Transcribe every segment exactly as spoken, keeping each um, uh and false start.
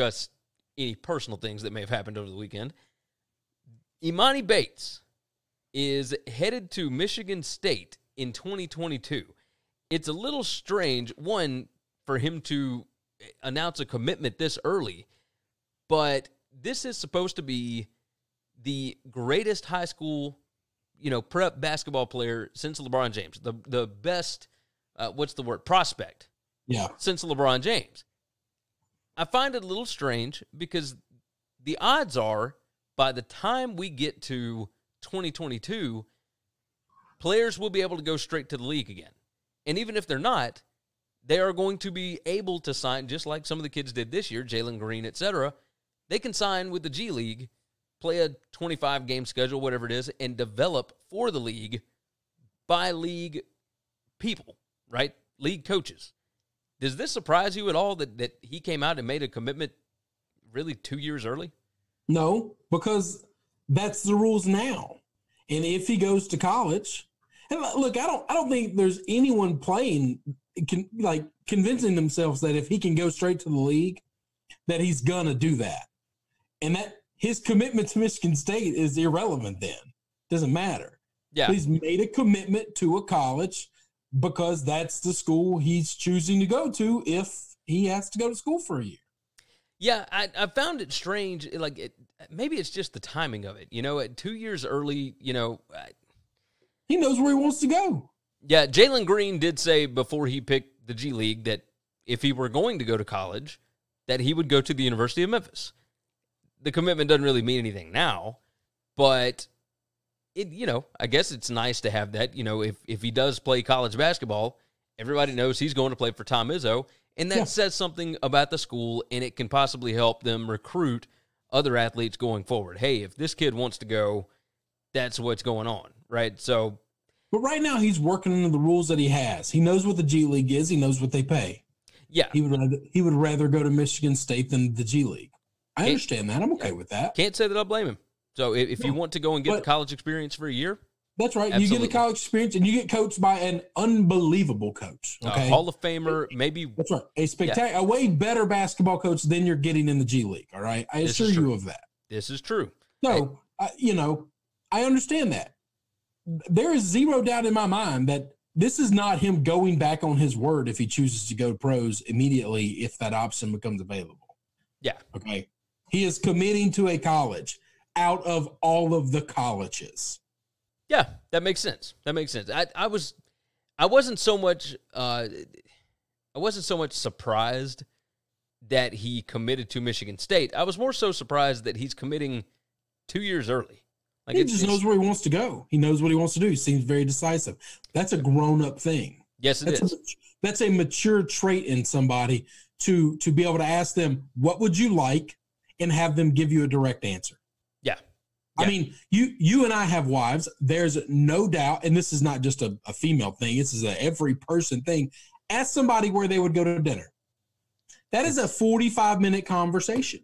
discuss any personal things that may have happened over the weekend. Emoni Bates is headed to Michigan State in twenty twenty-two. It's a little strange, one, for him to announce a commitment this early, but this is supposed to be the greatest high school, you know, prep basketball player since LeBron James. The the best, uh, what's the word, prospect yeah. since LeBron James. I find it a little strange because the odds are by the time we get to twenty twenty-two, players will be able to go straight to the league again. And even if they're not, they are going to be able to sign, just like some of the kids did this year, Jalen Green, et cetera. They can sign with the G League, play a twenty-five game schedule, whatever it is, and develop for the league by league people, right? League coaches. Does this surprise you at all that, that he came out and made a commitment really two years early? No, because that's the rules now. And if he goes to college, and look, I don't, I don't think there's anyone playing can like convincing themselves that if he can go straight to the league, that he's gonna do that, and that his commitment to Michigan State is irrelevant. Then doesn't matter. Yeah, he's made a commitment to a college because that's the school he's choosing to go to if he has to go to school for a year. Yeah, I, I found it strange. Like it, maybe it's just the timing of it. You know, at two years early, you know. I, He knows where he wants to go. Yeah, Jalen Green did say before he picked the G League that if he were going to go to college, that he would go to the University of Memphis. The commitment doesn't really mean anything now, but it, you know, I guess it's nice to have that. You know, if if he does play college basketball, everybody knows he's going to play for Tom Izzo, and that yeah. says something about the school, and it can possibly help them recruit other athletes going forward. Hey, if this kid wants to go, that's what's going on. Right, so, but right now he's working under the rules that he has. He knows what the G League is. He knows what they pay. Yeah, he would rather, he would rather go to Michigan State than the G League. I can't, understand that. I'm okay yeah, with that. Can't say that I blame him. So if, if no, you want to go and get but, the college experience for a year, that's right. Absolutely. You get the college experience and you get coached by an unbelievable coach. Okay, a Hall of Famer, maybe. That's right. A spectacular, yeah. a way better basketball coach than you're getting in the G League. All right, I this assure you of that. This is true. No, hey. I, you know, I understand that. There is zero doubt in my mind that this is not him going back on his word if he chooses to go to pros immediately if that option becomes available. Yeah. Okay. He is committing to a college out of all of the colleges. Yeah, that makes sense. That makes sense. I, I was, I wasn't so much, uh, I wasn't so much surprised that he committed to Michigan State. I was more so surprised that he's committing two years early. Like he just knows where he wants to go. He knows what he wants to do. He seems very decisive. That's a grown-up thing. Yes, it that's is. A, that's a mature trait in somebody to to be able to ask them, what would you like, and have them give you a direct answer. Yeah. yeah. I mean, you you and I have wives. There's no doubt, and this is not just a, a female thing. This is a every person thing. Ask somebody where they would go to dinner. That is a forty-five minute conversation.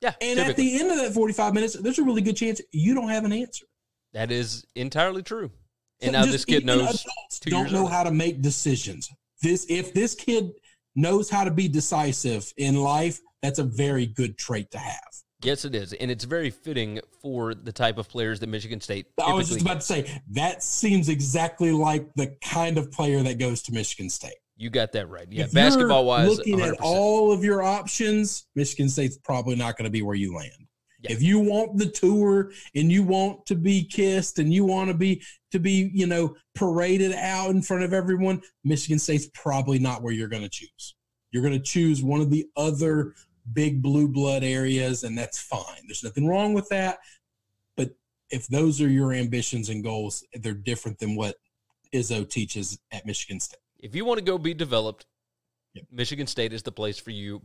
Yeah, and typically. At the end of that forty-five minutes, there's a really good chance you don't have an answer. That is entirely true. And so now this kid knows. Don't know how to make decisions. This, if this kid knows how to be decisive in life, that's a very good trait to have. Yes, it is, and it's very fitting for the type of players that Michigan State. I was just about to say that seems exactly like the kind of player that goes to Michigan State. You got that right. Yeah, basketball-wise, looking one hundred percent. At all of your options, Michigan State's probably not going to be where you land. Yeah. If you want the tour and you want to be kissed and you want to be to be, you know, paraded out in front of everyone, Michigan State's probably not where you're going to choose. You're going to choose one of the other big blue blood areas, and that's fine. There's nothing wrong with that. But if those are your ambitions and goals, they're different than what Izzo teaches at Michigan State. If you want to go be developed, yep. Michigan State is the place for you.